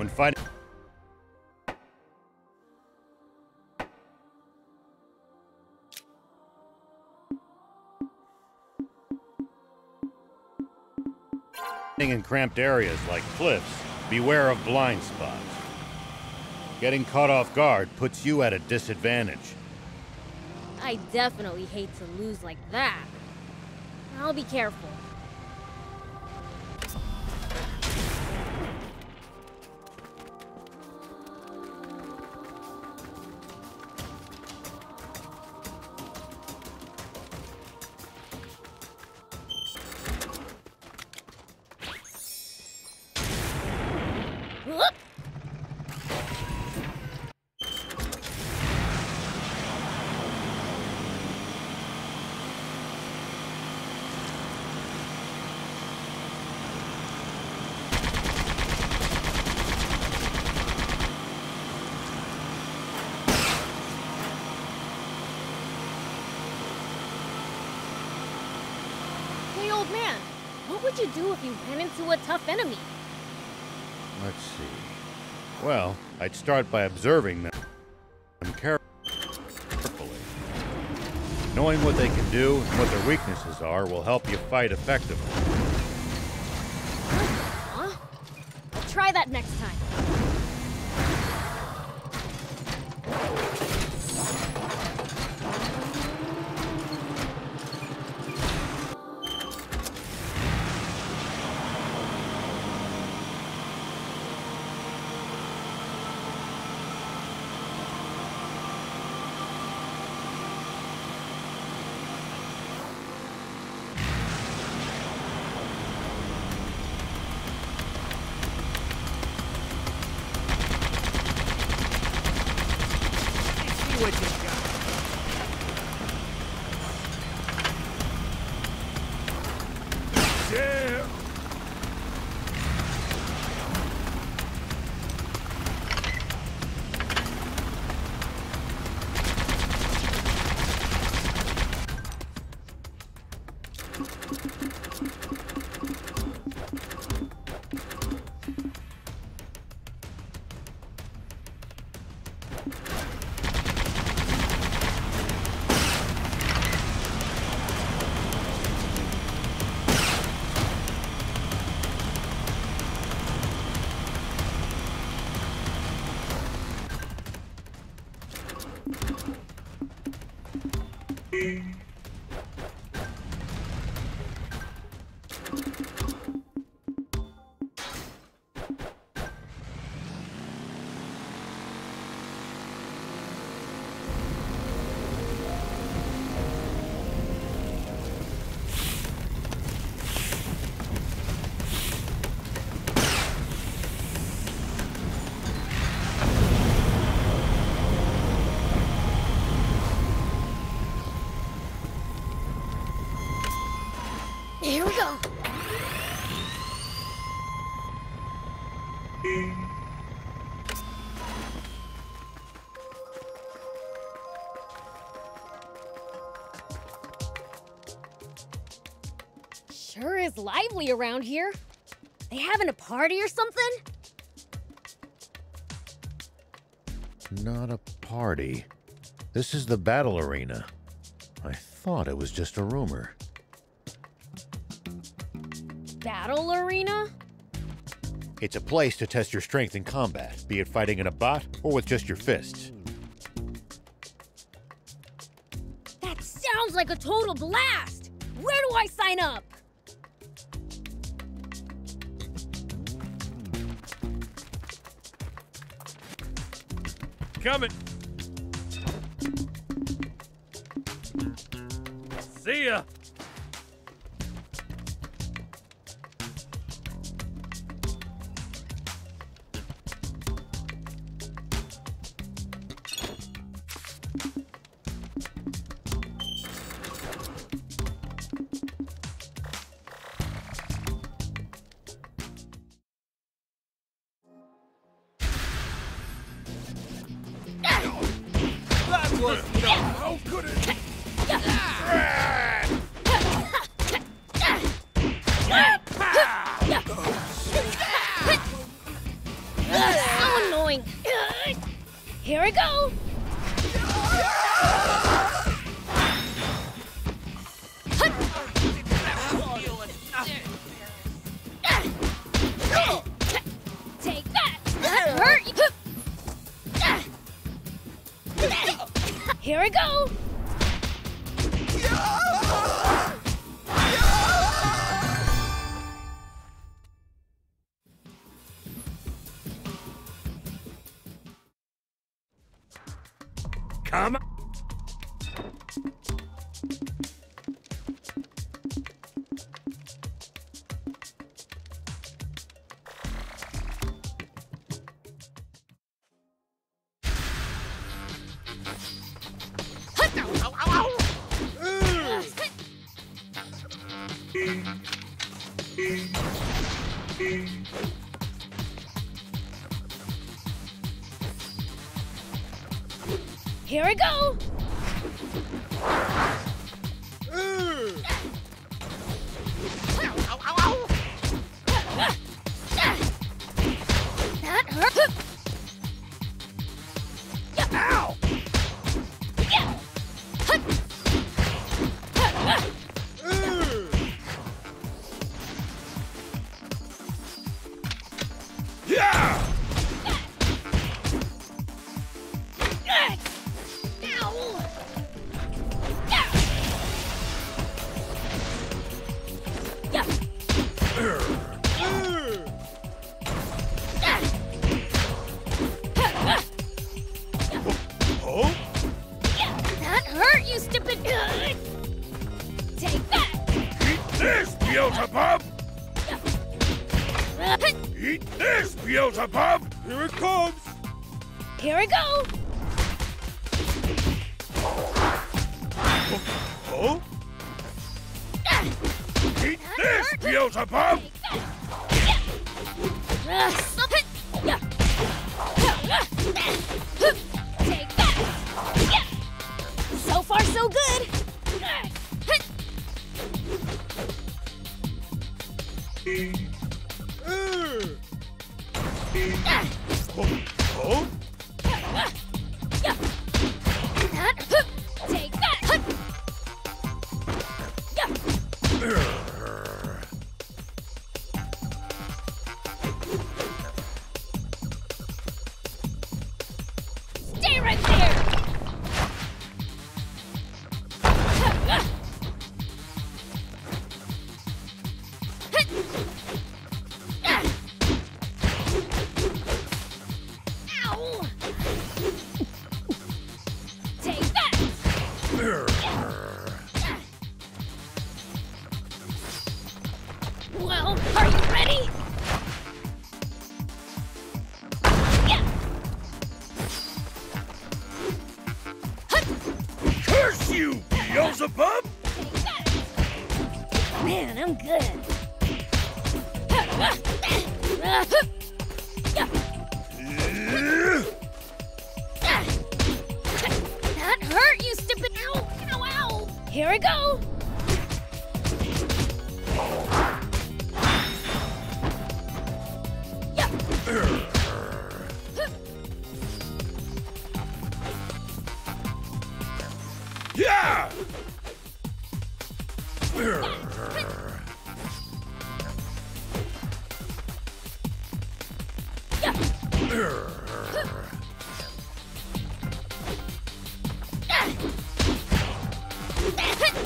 when fighting. In cramped areas like cliffs, beware of blind spots. Getting caught off guard puts you at a disadvantage. I definitely hate to lose like that. I'll be careful. What would you do if you ran into a tough enemy? Let's see. Well, I'd start by observing them carefully. Knowing what they can do and what their weaknesses are will help you fight effectively. Huh? I'll try that next time. Here we go. Sure is lively around here. They having a party or something? Not a party. This is the battle arena. I thought it was just a rumor. Battle arena? It's a place to test your strength in combat, be it fighting in a bot or with just your fists. That sounds like a total blast! Where do I sign up? Coming! See ya! Here we go! Take that! That hurt you! Here we go! Here we go! That hurt!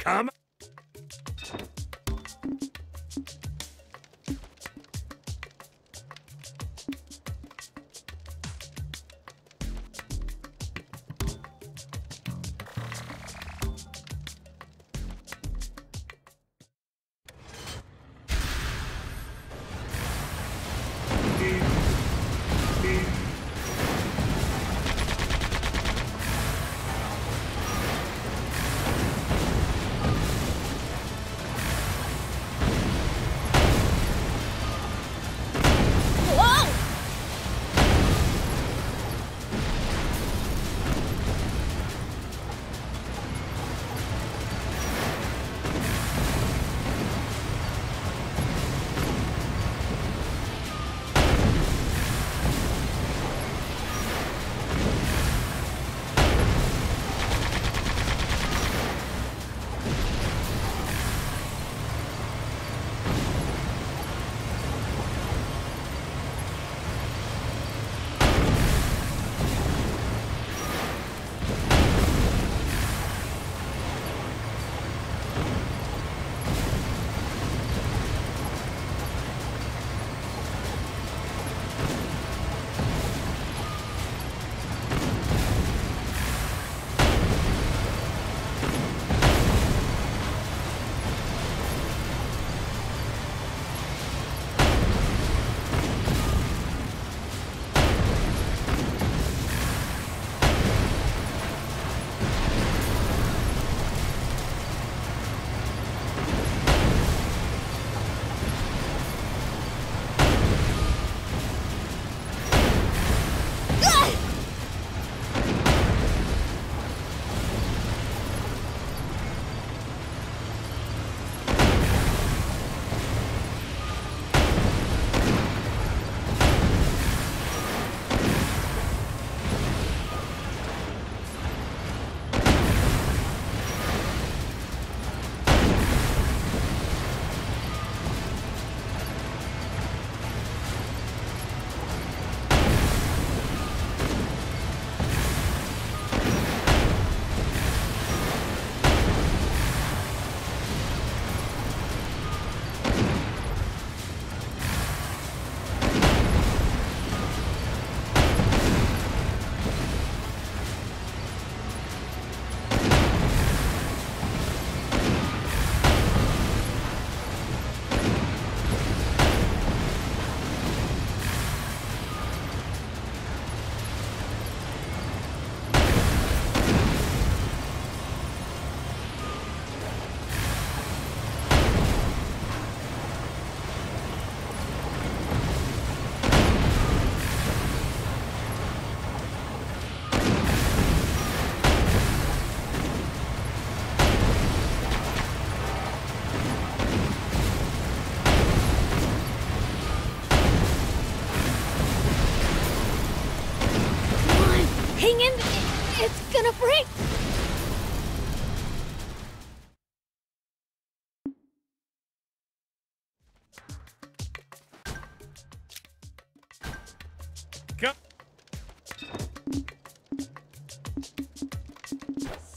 Ow!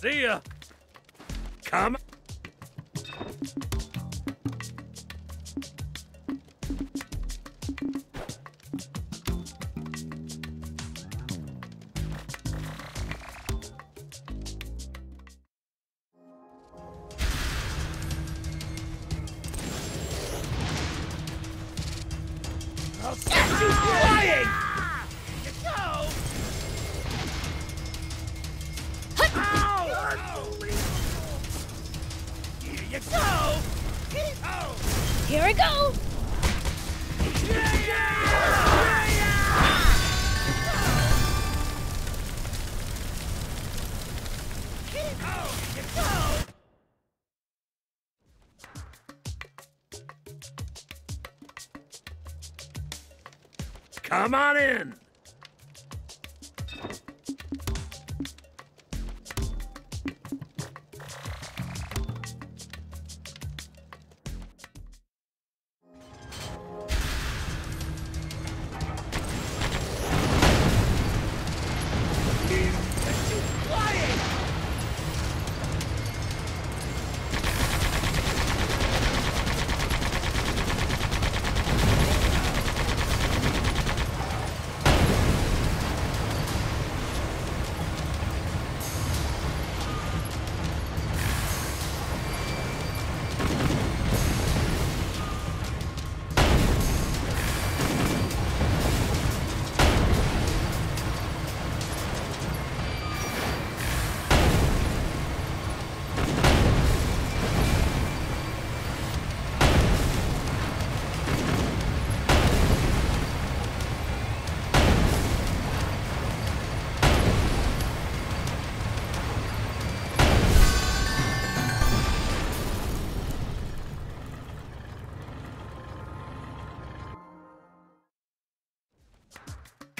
See ya. Come. Come on in!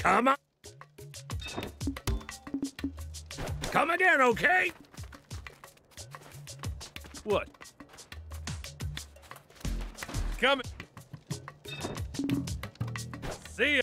Come on. Come again, okay? What? Come. See ya.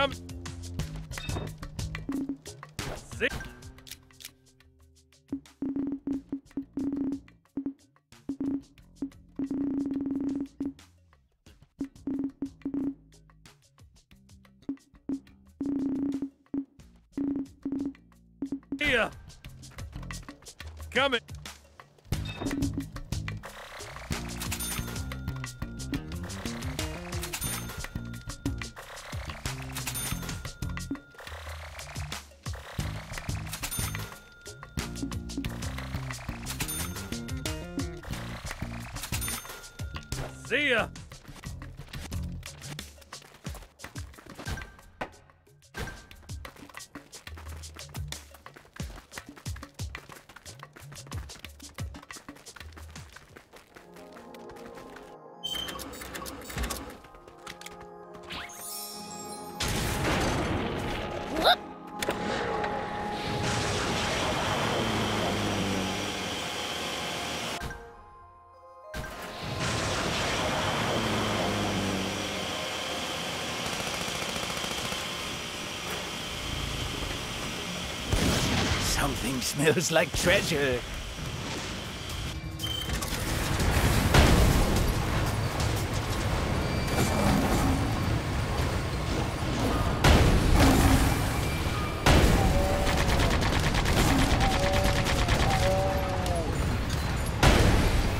Come. See? Here. Coming. See ya! Something smells like treasure.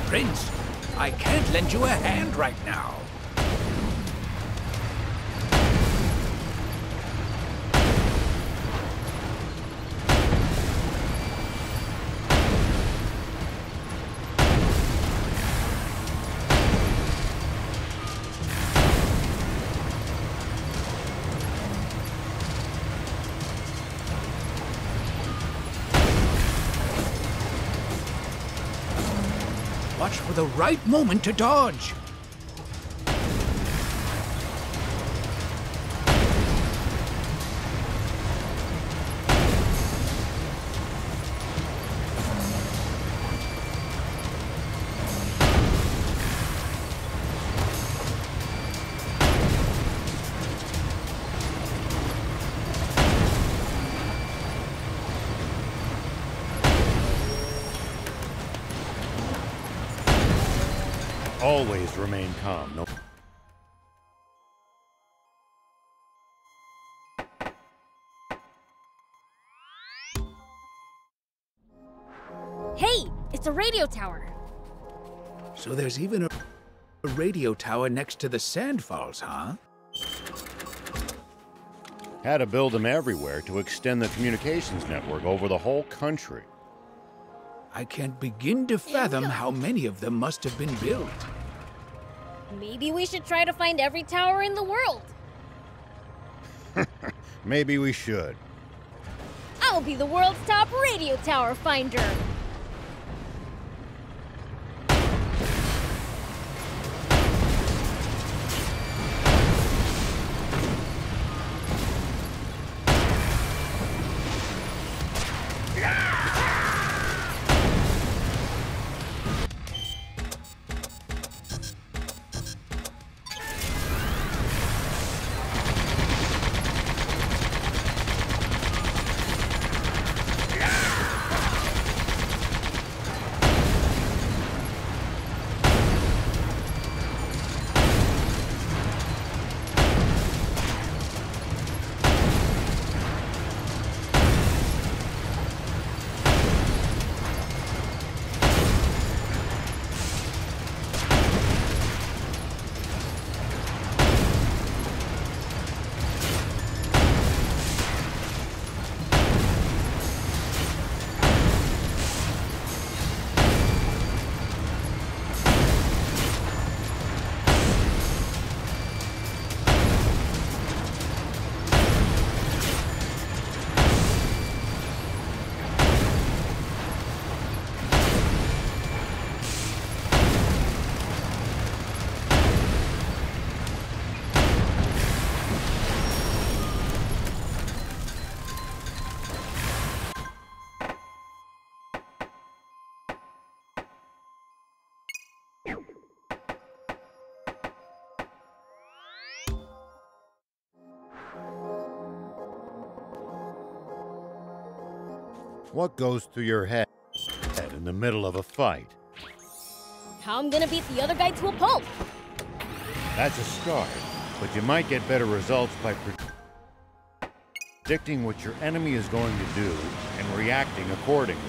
Prince, I can't lend you a hand right now. Watch for the right moment to dodge. Always remain calm. No. Hey, it's a radio tower. So there's even a radio tower next to the sandfalls, huh? Had to build them everywhere to extend the communications network over the whole country. I can't begin to fathom how many of them must have been built. Maybe we should try to find every tower in the world. Maybe we should. I'll be the world's top radio tower finder. What goes through your head in the middle of a fight? How I'm gonna beat the other guy to a pulp. That's a start, but you might get better results by predicting what your enemy is going to do and reacting accordingly.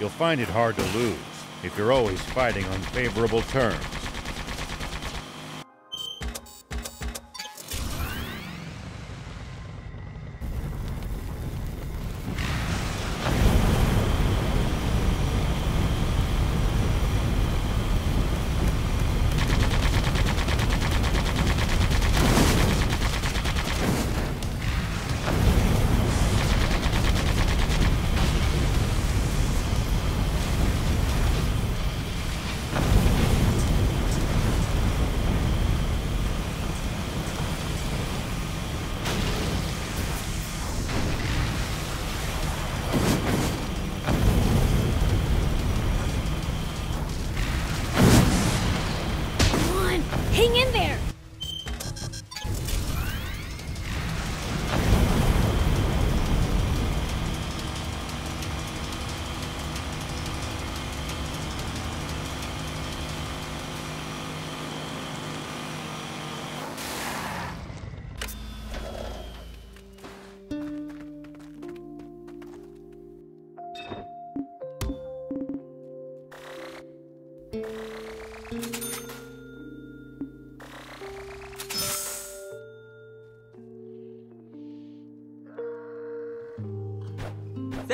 You'll find it hard to lose if you're always fighting on favorable terms.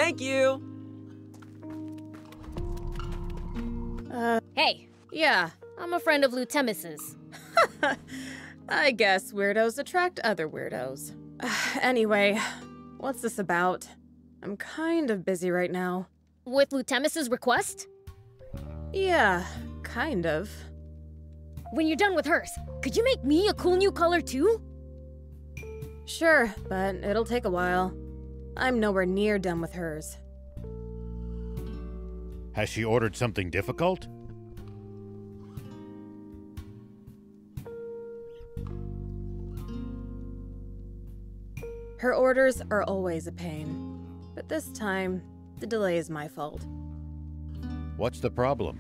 Thank you! Hey. Yeah, I'm a friend of Lutemis's. I guess weirdos attract other weirdos. Anyway, what's this about? I'm kind of busy right now. With Lutemis's request? Yeah, kind of. When you're done with hers, could you make me a cool new color too? Sure, but it'll take a while. I'm nowhere near done with hers. Has she ordered something difficult? Her orders are always a pain, but this time, the delay is my fault. What's the problem?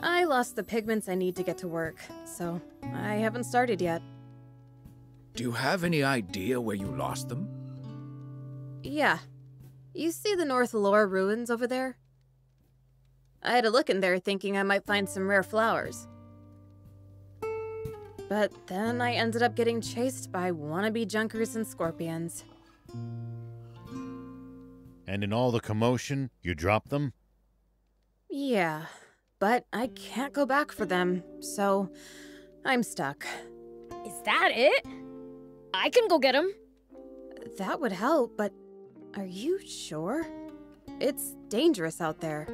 I lost the pigments I need to get to work, so I haven't started yet. Do you have any idea where you lost them? Yeah. You see the North Lore ruins over there? I had a look in there thinking I might find some rare flowers. But then I ended up getting chased by wannabe junkers and scorpions. And in all the commotion, you dropped them? Yeah, but I can't go back for them, so I'm stuck. Is that it? I can go get them. That would help, but are you sure? It's dangerous out there.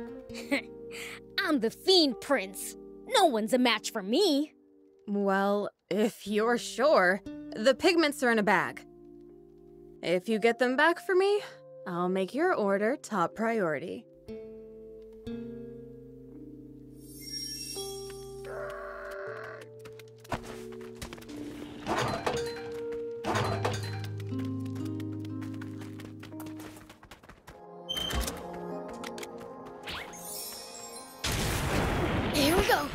I'm the Fiend Prince. No one's a match for me. Well, if you're sure, the pigments are in a bag. If you get them back for me, I'll make your order top priority. Here we go.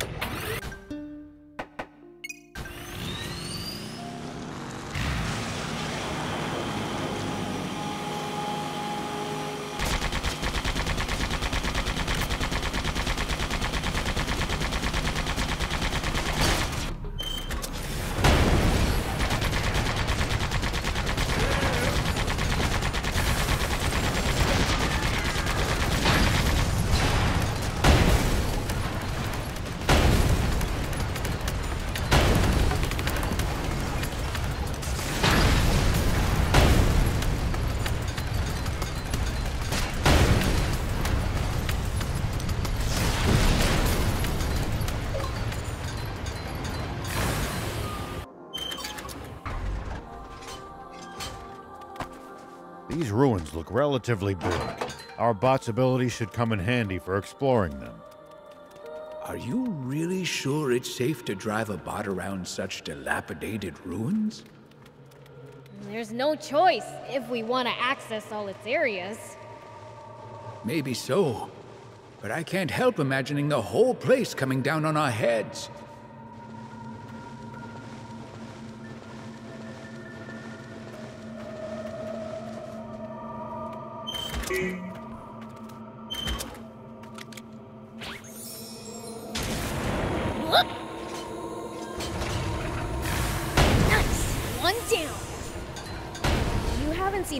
These ruins look relatively big. Our bot's ability should come in handy for exploring them. Are you really sure it's safe to drive a bot around such dilapidated ruins? There's no choice if we want to access all its areas. Maybe so, but I can't help imagining the whole place coming down on our heads.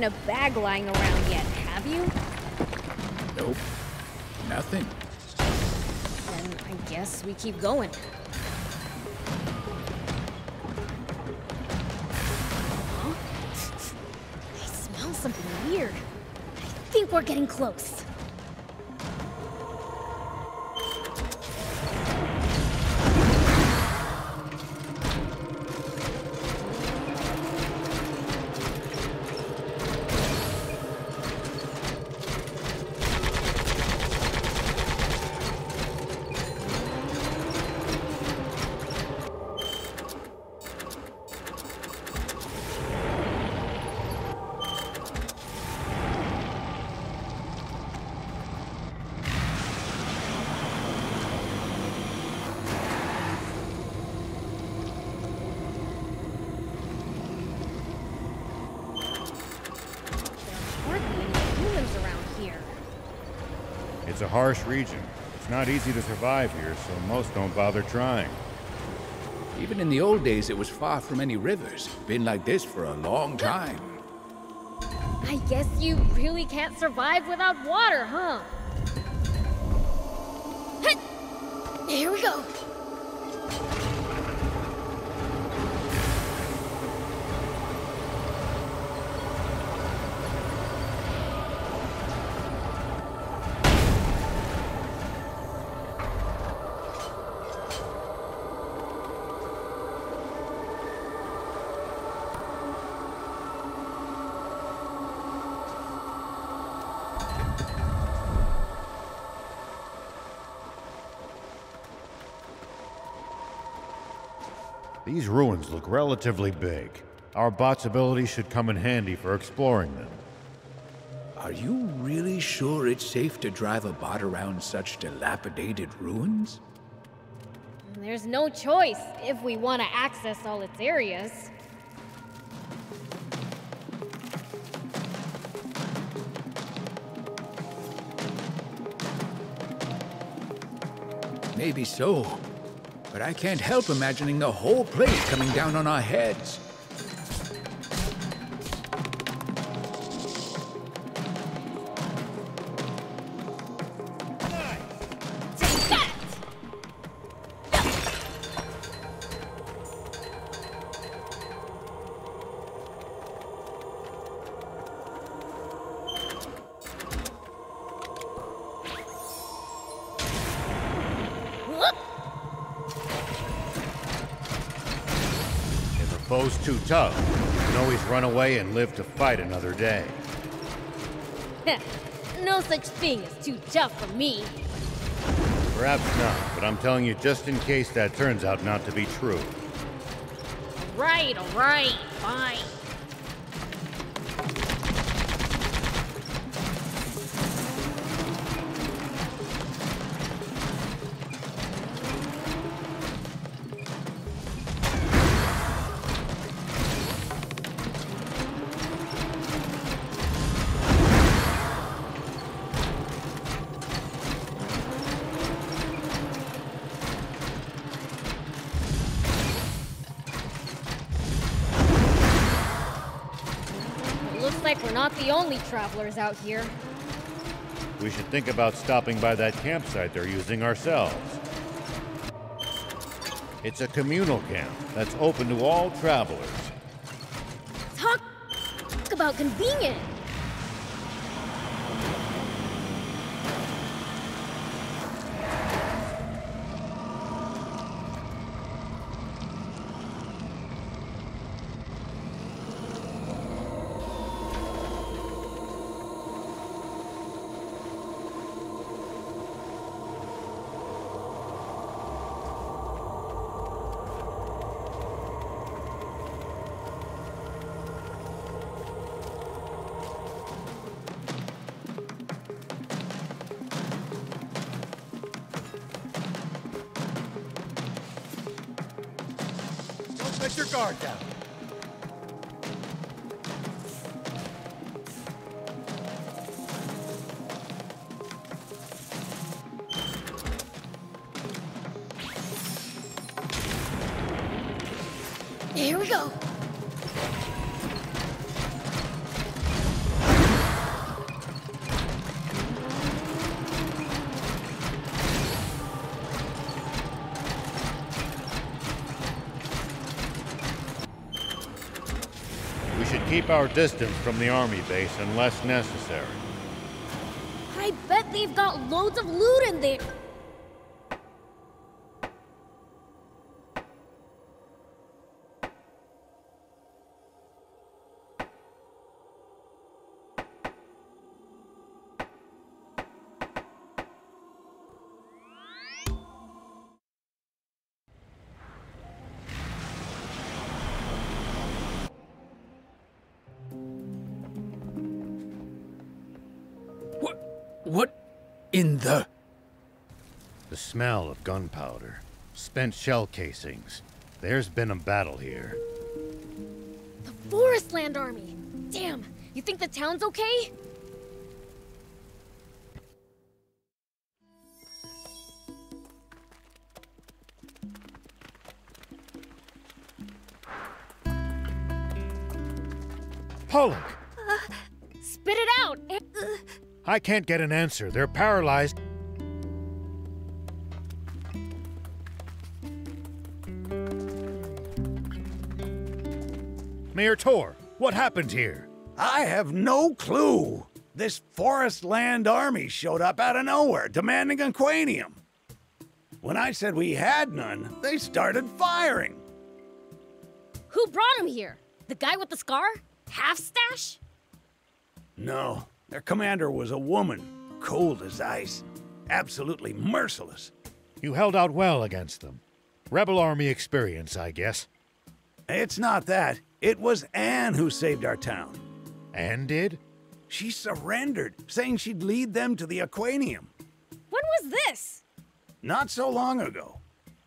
A bag lying around yet, have you? Nope. Nothing. Then I guess we keep going. Huh? I smell something weird. I think we're getting close. It's a harsh region. It's not easy to survive here, so most don't bother trying. Even in the old days, it was far from any rivers. Been like this for a long time. I guess you really can't survive without water, huh? Here we go. These ruins look relatively big. Our bot's ability should come in handy for exploring them. Are you really sure it's safe to drive a bot around such dilapidated ruins? There's no choice if we want to access all its areas. Maybe so, but I can't help imagining the whole place coming down on our heads. Too tough. You can always run away and live to fight another day. No such thing as too tough for me. Perhaps not, but I'm telling you just in case that turns out not to be true. Right, all right, fine. The only travelers out here. We should think about stopping by that campsite they're using ourselves. It's a communal camp that's open to all travelers. Talk about convenient. Let your guard down. Here we go. Keep our distance from the army base unless necessary. I bet they've got loads of loot in there. In the smell of gunpowder, spent shell casings. There's been a battle here. The Forestland Army! Damn! You think the town's okay? Pollock! Spit it out! I can't get an answer. They're paralyzed. Mayor Tor, what happened here? I have no clue. This Forestland Army showed up out of nowhere, demanding a quanium. When I said we had none, they started firing. Who brought him here? The guy with the scar? Half-stash? No. Their commander was a woman, cold as ice, absolutely merciless. You held out well against them. Rebel army experience, I guess. It's not that. It was Anne who saved our town. Anne did? She surrendered, saying she'd lead them to the aquarium. When was this? Not so long ago.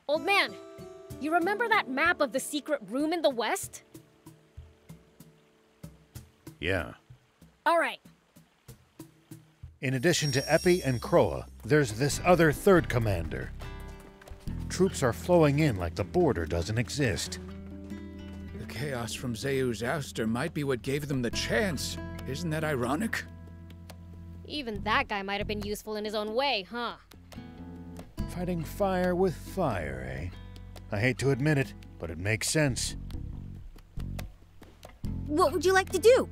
Old man, you remember that map of the secret room in the west? Yeah. All right. In addition to Epi and Croa, there's this other third commander. Troops are flowing in like the border doesn't exist. The chaos from Zeu's ouster might be what gave them the chance. Isn't that ironic? Even that guy might have been useful in his own way, huh? Fighting fire with fire, eh? I hate to admit it, but it makes sense. What would you like to do?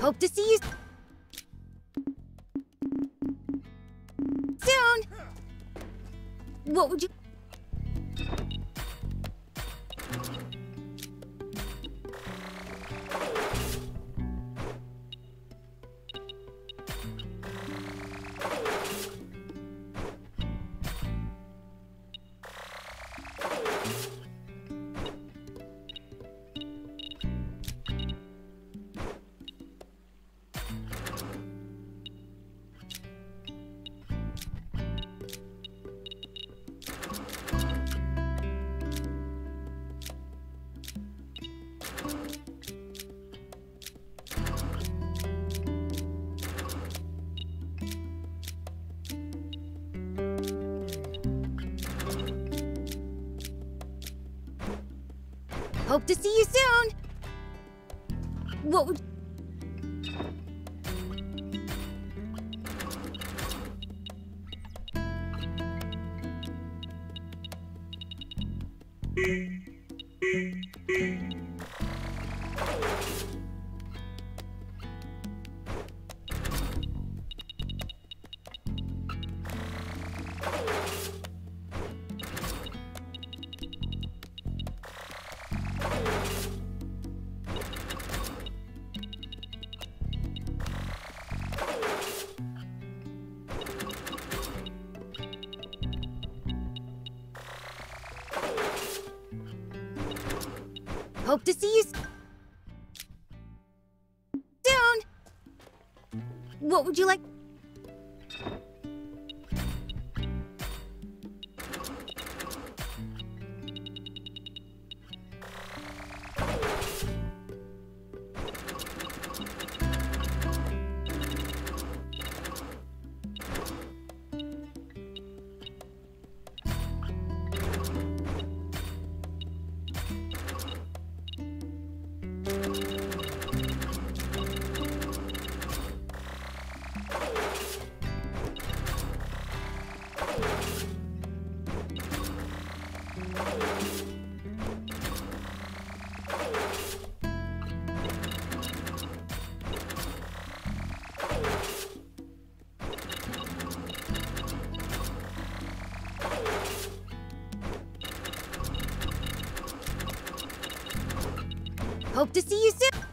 Hope to see you. What would you... Hope to see you soon! What would... Hope to see you soon! What would you like? Hope to see you soon!